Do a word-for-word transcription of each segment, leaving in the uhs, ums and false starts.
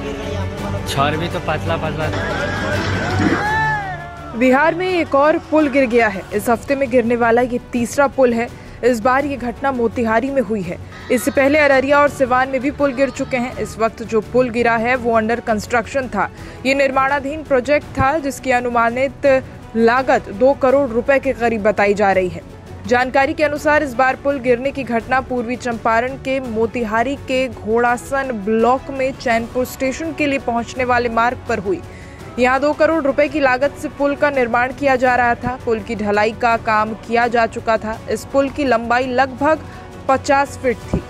छोरवी तो पतला पतला। बिहार में एक और पुल गिर गया है। इस हफ्ते में गिरने वाला ये तीसरा पुल है। इस बार ये घटना मोतिहारी में हुई है। इससे पहले अररिया और सिवान में भी पुल गिर चुके हैं। इस वक्त जो पुल गिरा है वो अंडर कंस्ट्रक्शन था। ये निर्माणाधीन प्रोजेक्ट था जिसकी अनुमानित लागत दो करोड़ रुपए के करीब बताई जा रही है। जानकारी के अनुसार इस बार पुल गिरने की घटना पूर्वी चंपारण के मोतिहारी के घोड़ासन ब्लॉक में चैनपुर स्टेशन के लिए पहुँचने वाले मार्ग पर हुई। यहाँ दो करोड़ रुपए की लागत से पुल का निर्माण किया जा रहा था। पुल की ढलाई का काम किया जा चुका था। इस पुल की लंबाई लगभग पचास फीट थी।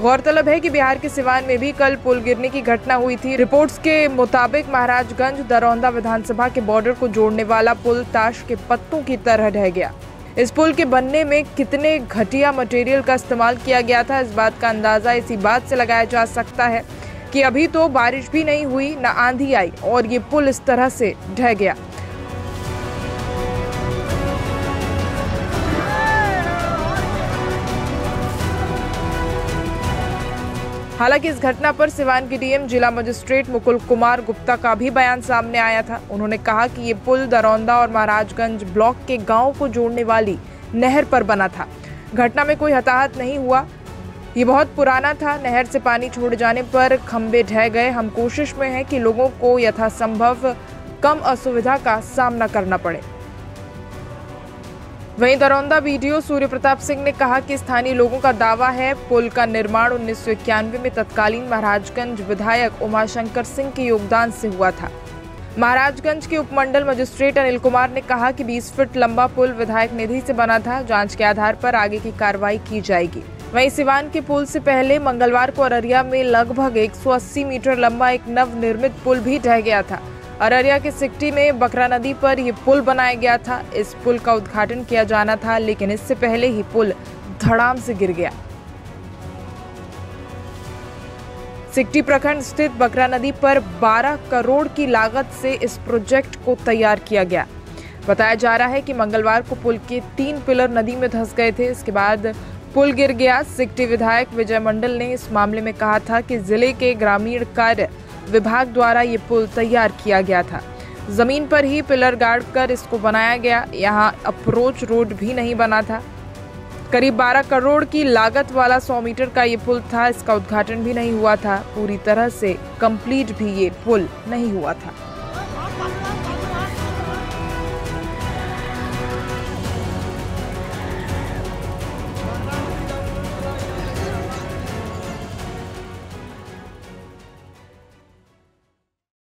गौरतलब है कि बिहार के सिवान में भी कल पुल गिरने की घटना हुई थी। रिपोर्ट्स के मुताबिक महाराजगंज दरौंदा विधानसभा के बॉर्डर को जोड़ने वाला पुल ताश के पत्तों की तरह ढह गया। इस पुल के बनने में कितने घटिया मटेरियल का इस्तेमाल किया गया था, इस बात का अंदाजा इसी बात से लगाया जा सकता है कि अभी तो बारिश भी नहीं हुई ना आंधी आई और ये पुल इस तरह से ढह गया। हालांकि इस घटना पर सिवान के डीएम जिला मजिस्ट्रेट मोकुल कुमार गुप्ता का भी बयान सामने आया था। उन्होंने कहा कि ये पुल दरौंदा और महाराजगंज ब्लॉक के गांव को जोड़ने वाली नहर पर बना था। घटना में कोई हताहत नहीं हुआ। ये बहुत पुराना था। नहर से पानी छोड़ जाने पर खंबे ढह गए। हम कोशिश में हैं कि लोगों को यथासंभव कम असुविधा का सामना करना पड़े। वहीं दरौंदा वीडियो सूर्य प्रताप सिंह ने कहा कि स्थानीय लोगों का दावा है पुल का निर्माण उन्नीस सौ इक्यानवे में तत्कालीन महाराजगंज विधायक उमाशंकर सिंह के योगदान से हुआ था। महाराजगंज के उपमंडल मजिस्ट्रेट अनिल कुमार ने कहा कि बीस फीट लंबा पुल विधायक निधि से बना था। जांच के आधार पर आगे की कार्रवाई की जाएगी। वहीं सिवान के पुल से पहले मंगलवार को अररिया में लगभग एक सौ अस्सी मीटर लंबा एक नवनिर्मित पुल भी ढह गया था। अररिया के सिक्टी में बकरा नदी पर यह पुल बनाया गया था। इस पुल का उद्घाटन किया जाना था, लेकिन इससे पहले ही पुल धड़ाम से गिर गया। सिक्टी प्रखंड स्थित बकरा नदी पर बारह करोड़ की लागत से इस प्रोजेक्ट को तैयार किया गया। बताया जा रहा है कि मंगलवार को पुल के तीन पिलर नदी में धंस गए थे। इसके बाद पुल गिर गया। सिक्टी विधायक विजय मंडल ने इस मामले में कहा था कि जिले के ग्रामीण कार्य विभाग द्वारा ये पुल तैयार किया गया था। जमीन पर ही पिलर गाड़ कर इसको बनाया गया। यहाँ अप्रोच रोड भी नहीं बना था। करीब बारह करोड़ की लागत वाला सौ मीटर का ये पुल था। इसका उद्घाटन भी नहीं हुआ था। पूरी तरह से कंप्लीट भी ये पुल नहीं हुआ था।